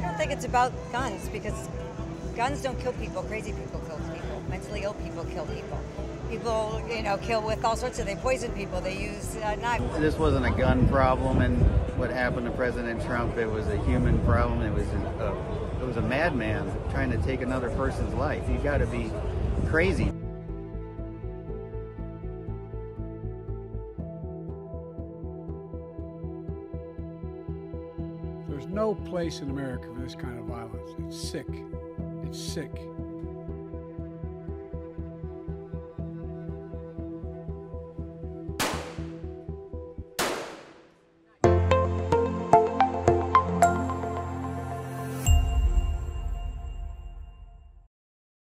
I don't think it's about guns, because guns don't kill people. Crazy people kill people. Mentally ill people kill people. People, you know, kill with all sorts of, they poison people, they use knives. This wasn't a gun problem, and what happened to President Trump, it was a human problem. It was a madman trying to take another person's life. You gotta be crazy. There's no place in America for this kind of violence. It's sick. It's sick.